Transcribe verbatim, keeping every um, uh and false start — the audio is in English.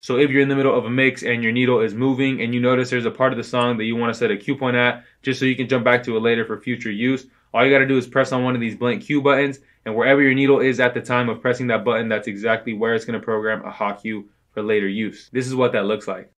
So if you're in the middle of a mix and your needle is moving and you notice there's a part of the song that you want to set a cue point at, just so you can jump back to it later for future use, all you got to do is press on one of these blank cue buttons, and wherever your needle is at the time of pressing that button, that's exactly where it's going to program a hot cue for later use. This is what that looks like.